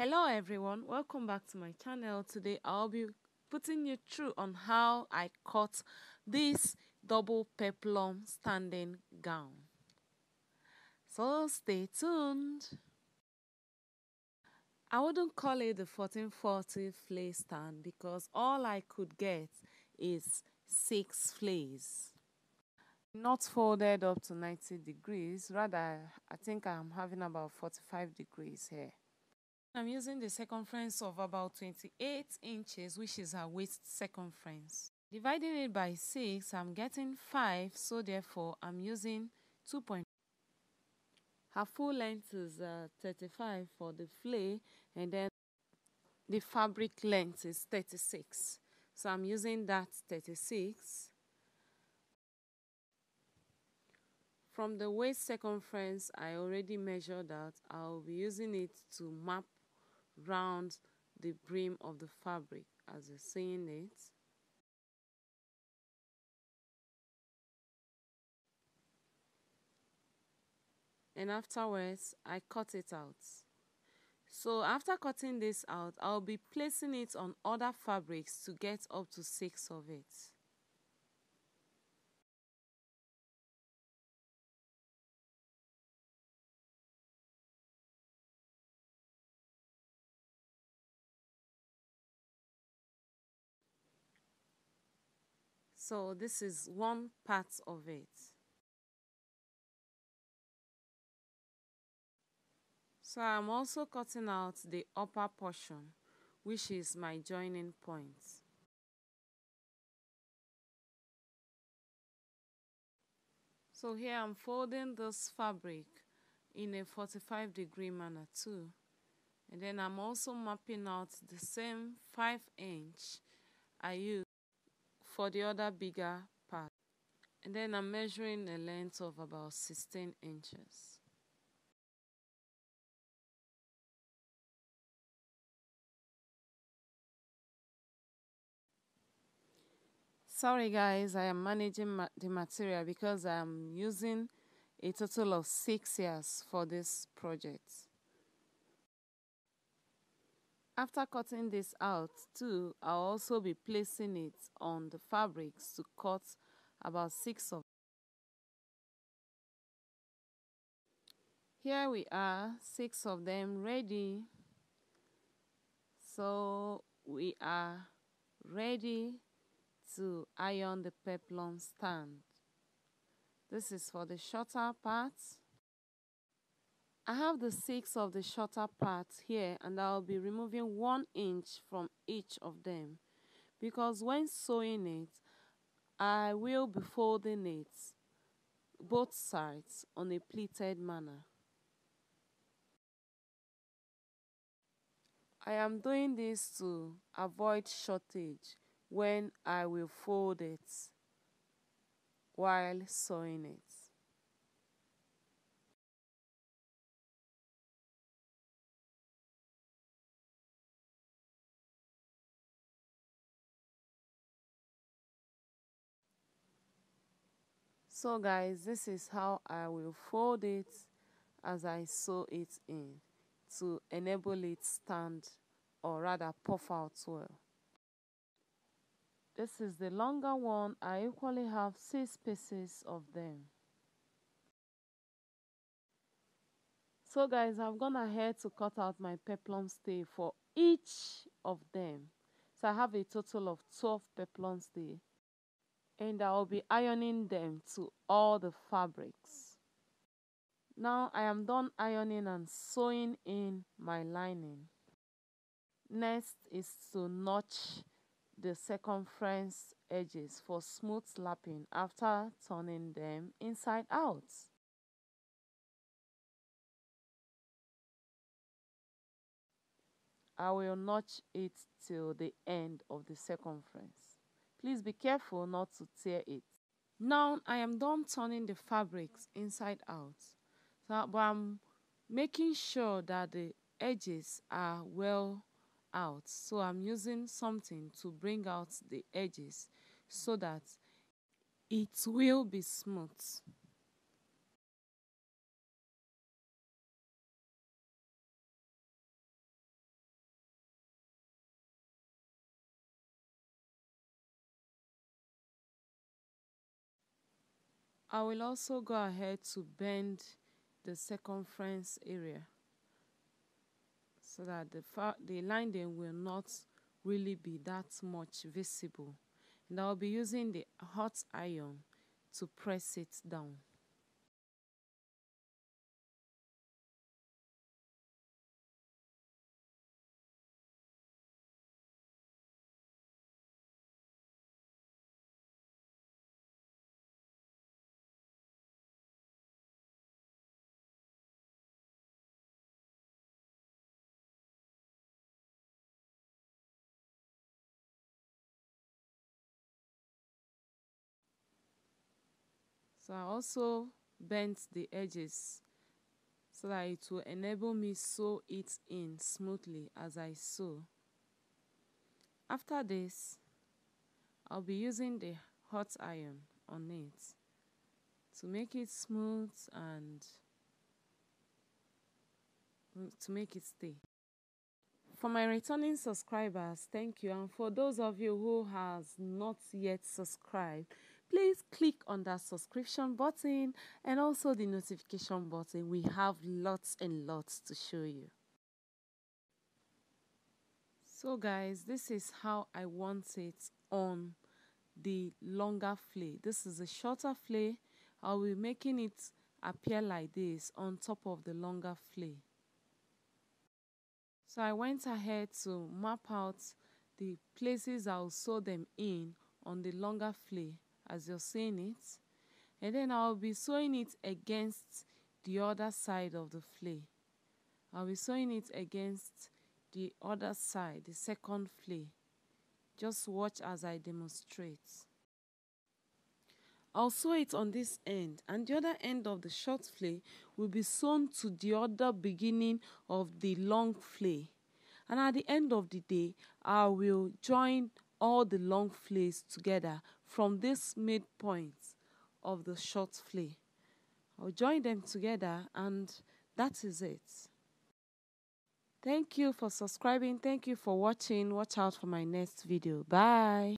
Hello everyone, welcome back to my channel. Today I'll be putting you through on how I cut this double peplum standing gown, so stay tuned. I wouldn't call it the 1440 flay stand because all I could get is 6 flays, not folded up to 90 degrees. Rather, I think I'm having about 45 degrees here. I'm using the circumference of about 28 inches, which is our waist circumference. Dividing it by 6, I'm getting 5, so therefore I'm using 2.5. Her full length is 35 for the flay, and then the fabric length is 36, so I'm using that 36. From the waist circumference I already measured out, I'll be using it to map round the brim of the fabric as you're seeing it. And afterwards I cut it out. So after cutting this out, I'll be placing it on other fabrics to get up to 6 of it. So this is one part of it. So I'm also cutting out the upper portion, which is my joining point. So here I'm folding this fabric in a 45 degree manner too. And then I'm also mapping out the same 5 inch I used for the other bigger part, and then I'm measuring a length of about 16 inches. Sorry guys, I am managing the material because I'm using a total of 6 yards for this project. After cutting this out too, I'll also be placing it on the fabrics to cut about 6 of them. Here we are, 6 of them ready. So we are ready to iron the peplum stand. This is for the shorter part. I have the 6 of the shorter part here, and I'll be removing 1 inch from each of them because when sewing it, I will be folding it both sides on a pleated manner. I am doing this to avoid shortage when I will fold it while sewing it. So guys, this is how I will fold it as I sew it in to enable it stand, or rather puff out well. This is the longer one. I equally have 6 pieces of them. So guys, I've gone ahead to cut out my peplum stay for each of them. So I have a total of 12 peplum stay. And I will be ironing them to all the fabrics. Now I am done ironing and sewing in my lining. Next is to notch the circumference edges for smooth lapping after turning them inside out. I will notch it till the end of the circumference. Please be careful not to tear it. Now I am done turning the fabrics inside out, but I'm making sure that the edges are well out. So I'm using something to bring out the edges so that it will be smooth. I will also go ahead to bend the circumference area so that the line then will not really be that much visible. And I'll be using the hot iron to press it down. So I also bent the edges so that it will enable me to sew it in smoothly as I sew. After this, I'll be using the hot iron on it to make it smooth and to make it stay. For my returning subscribers, thank you. And for those of you who has not yet subscribed, please click on that subscription button and also the notification button. We have lots and lots to show you. So guys, this is how I want it on the longer flay. This is a shorter flay. I'll be making it appear like this on top of the longer flay. So I went ahead to map out the places I'll sew them in on the longer flay, as you're seeing it, and then I'll be sewing it against the other side of the flay. I'll be sewing it against the other side, the second flay. Just watch as I demonstrate. I'll sew it on this end, and the other end of the short flay will be sewn to the other beginning of the long flay. And at the end of the day, I will join all the long flays together from this midpoint of the short flay. I'll join them together, and that is it. Thank you for subscribing. Thank you for watching. Watch out for my next video. Bye.